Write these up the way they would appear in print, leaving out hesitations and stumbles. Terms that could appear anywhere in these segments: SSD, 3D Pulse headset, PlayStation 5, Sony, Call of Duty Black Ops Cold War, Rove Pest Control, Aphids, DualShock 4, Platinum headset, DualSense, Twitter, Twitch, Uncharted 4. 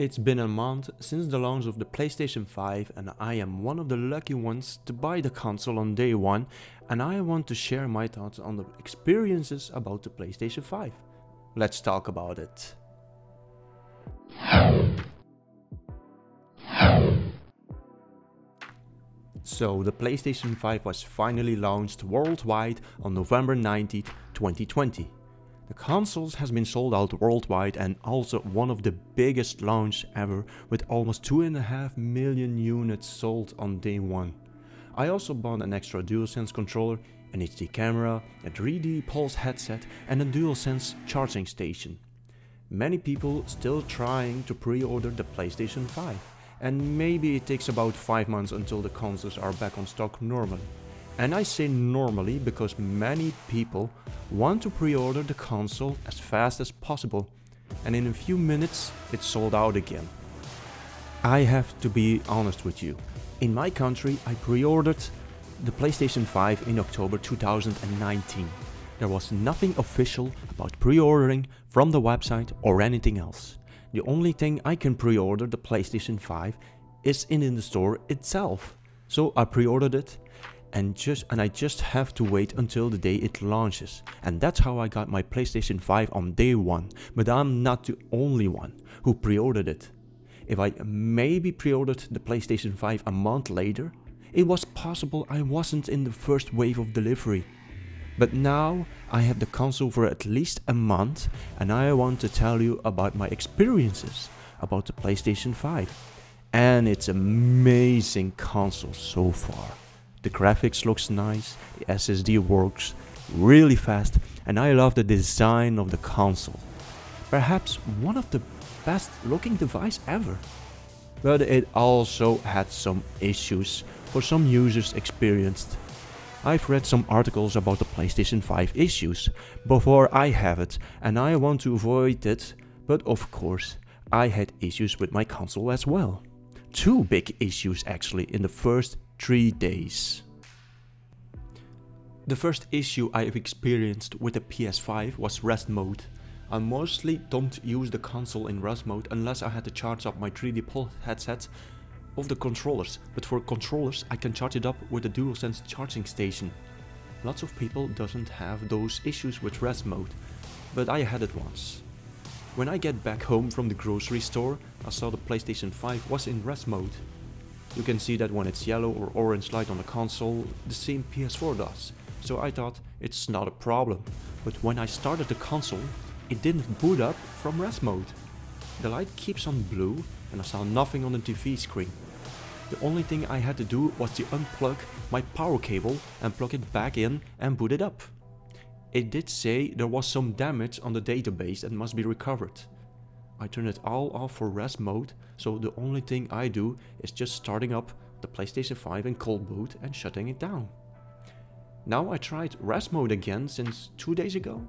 It's been a month since the launch of the PlayStation 5 and I am one of the lucky ones to buy the console on day one, and I want to share my thoughts on the experiences about the PlayStation 5. Let's talk about it. So the PlayStation 5 was finally launched worldwide on November 19th, 2020. The console has been sold out worldwide and also one of the biggest launch ever, with almost 2.5 million units sold on day one. I also bought an extra DualSense controller, an HD camera, a 3D Pulse headset and a DualSense charging station. Many people still trying to pre-order the PlayStation 5, and maybe it takes about 5 months until the consoles are back on stock normally. And I say normally because many people want to pre-order the console as fast as possible, and in a few minutes it's sold out again. I have to be honest with you. In my country I pre-ordered the PlayStation 5 in October 2019. There was nothing official about pre-ordering from the website or anything else. The only thing I can pre-order the PlayStation 5 is in the store itself. So I pre-ordered it. And I just have to wait until the day it launches, and that's how I got my PlayStation 5 on day one. But I'm not the only one who pre-ordered it. If I maybe pre-ordered the PlayStation 5 a month later, it was possible I wasn't in the first wave of delivery. But now I have the console for at least a month, and I want to tell you about my experiences about the PlayStation 5 and its amazing console so far. The graphics looks nice, the SSD works really fast, and I love the design of the console. Perhaps one of the best looking devices ever. But it also had some issues for some users experienced. I've read some articles about the PlayStation 5 issues before I have it, and I want to avoid it, but of course I had issues with my console as well. 2 big issues actually in the first 3 days. The first issue I've experienced with the PS5 was rest mode. I mostly don't use the console in rest mode unless I had to charge up my 3D Pulse headset of the controllers, but for controllers I can charge it up with a DualSense charging station. Lots of people doesn't have those issues with rest mode, but I had it once. When I get back home from the grocery store, I saw the PlayStation 5 was in rest mode. You can see that when it's yellow or orange light on the console, the same PS4 does, so I thought it's not a problem. But when I started the console, it didn't boot up from rest mode. The light keeps on blue and I saw nothing on the TV screen. The only thing I had to do was to unplug my power cable and plug it back in and boot it up. It did say there was some damage on the database that must be recovered. I turn it all off for rest mode, so the only thing I do is just starting up the PlayStation 5 in cold boot and shutting it down. Now I tried rest mode again since 2 days ago,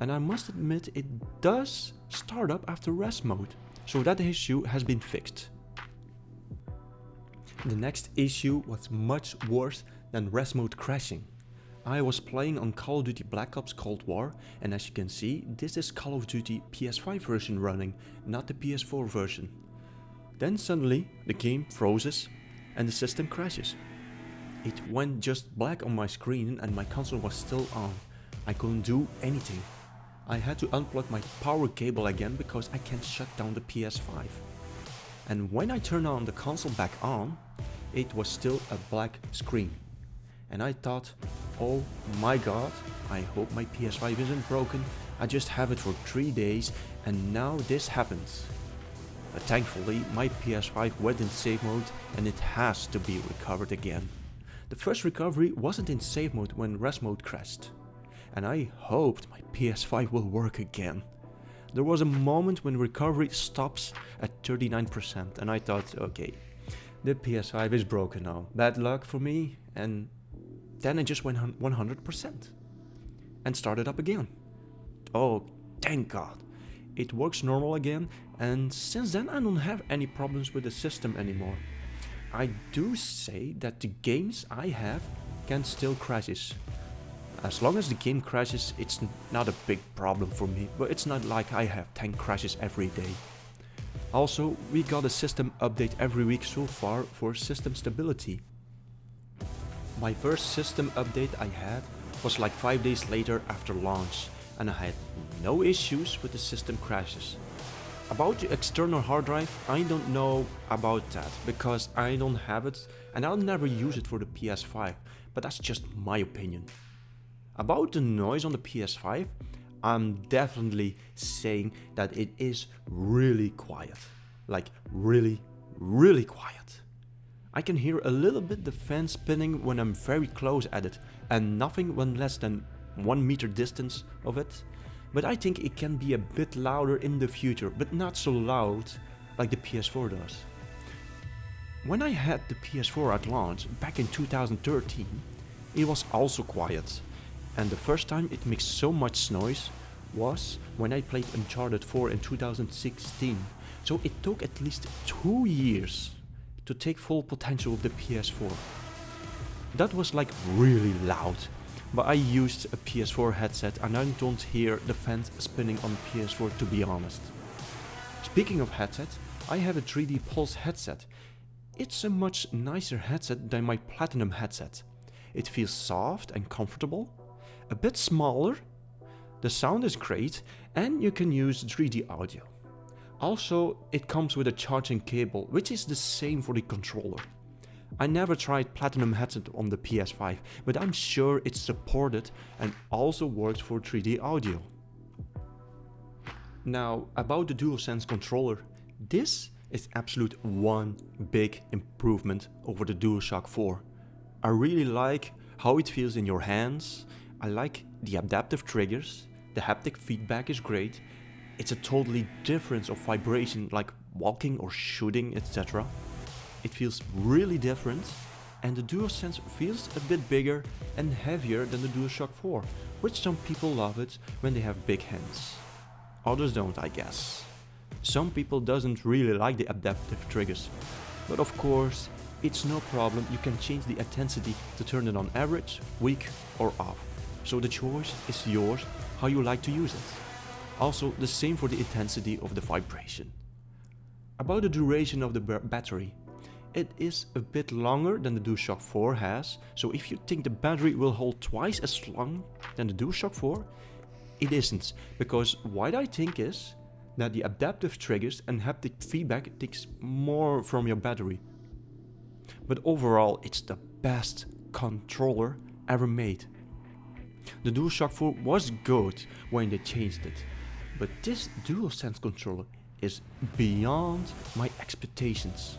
and I must admit it does start up after rest mode, so that issue has been fixed. The next issue was much worse than rest mode crashing. I was playing on Call of Duty Black Ops Cold War, and as you can see, this is Call of Duty PS5 version running, not the PS4 version. Then suddenly the game freezes and the system crashes. It went just black on my screen and my console was still on. I couldn't do anything. I had to unplug my power cable again because I can't shut down the PS5. And when I turned on the console back on, it was still a black screen. And I thought, oh my god, I hope my PS5 isn't broken, I just have it for 3 days and now this happens. But thankfully my PS5 went in safe mode and it has to be recovered again. The first recovery wasn't in safe mode when rest mode crashed. And I hoped my PS5 will work again. There was a moment when recovery stops at 39% and I thought, okay, the PS5 is broken now, bad luck for me. And then I just went 100% and started up again. Oh, thank god. It works normal again, and since then I don't have any problems with the system anymore. I do say that the games I have can still crash. As long as the game crashes, it's not a big problem for me, but it's not like I have 10 crashes every day. Also, we got a system update every week so far for system stability. My first system update I had was like 5 days later after launch, and I had no issues with the system crashes. About the external hard drive, I don't know about that, because I don't have it and I'll never use it for the PS5, but that's just my opinion. About the noise on the PS5, I'm definitely saying that it is really quiet. Like really, really quiet. I can hear a little bit the fan spinning when I'm very close at it, and nothing when less than 1 meter distance of it. But I think it can be a bit louder in the future, but not so loud like the PS4 does. When I had the PS4 at launch back in 2013, it was also quiet. And the first time it made so much noise was when I played Uncharted 4 in 2016. So it took at least 2 years to take full potential of the PS4. That was like really loud, but I used a PS4 headset and I don't hear the fans spinning on PS4, to be honest. Speaking of headset, I have a 3D Pulse headset. It's a much nicer headset than my Platinum headset. It feels soft and comfortable, a bit smaller, the sound is great, and you can use 3D audio. Also, it comes with a charging cable, which is the same for the controller. I never tried Platinum headset on the PS5, but I'm sure it's supported and also works for 3D audio. Now, about the DualSense controller, this is absolute one big improvement over the DualShock 4. I really like how it feels in your hands. I like the adaptive triggers, the haptic feedback is great, it's a totally difference of vibration like walking or shooting, etc. It feels really different, and the DualSense feels a bit bigger and heavier than the DualShock 4, which some people love it when they have big hands. Others don't, I guess. Some people doesn't really like the adaptive triggers, but of course it's no problem, you can change the intensity to turn it on average, weak or off. So the choice is yours, how you like to use it. Also the same for the intensity of the vibration. About the duration of the battery. It is a bit longer than the DualShock 4 has, so if you think the battery will hold twice as long than the DualShock 4, it isn't, because what I think is that the adaptive triggers and haptic feedback takes more from your battery. But overall, it's the best controller ever made. The DualShock 4 was good when they changed it, but this DualSense controller is beyond my expectations.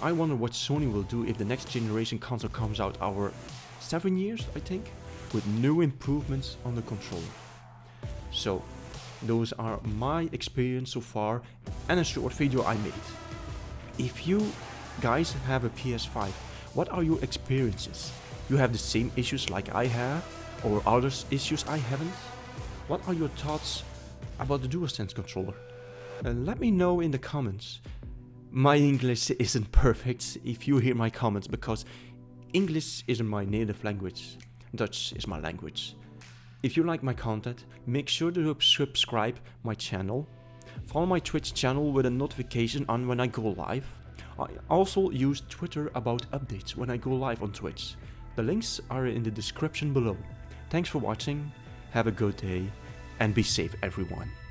I wonder what Sony will do if the next generation console comes out over 7 years, I think, with new improvements on the controller. So, those are my experience so far and a short video I made. If you guys have a PS5, what are your experiences? You have the same issues like I have, or other issues I haven't? What are your thoughts about the DualSense controller? Let me know in the comments. My English isn't perfect if you hear my comments, because English isn't my native language, Dutch is my language. If you like my content, make sure to subscribe my channel, follow my Twitch channel with a notification on when I go live. I also use Twitter about updates when I go live on Twitch. The links are in the description below. Thanks for watching, have a good day, and be safe everyone.